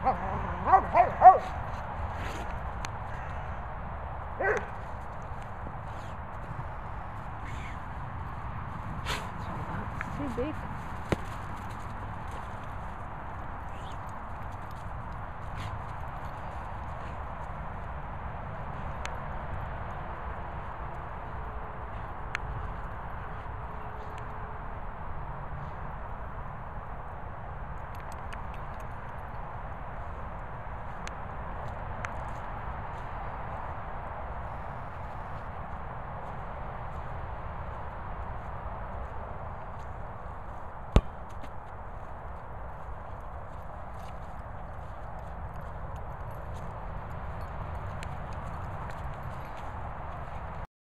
Too big.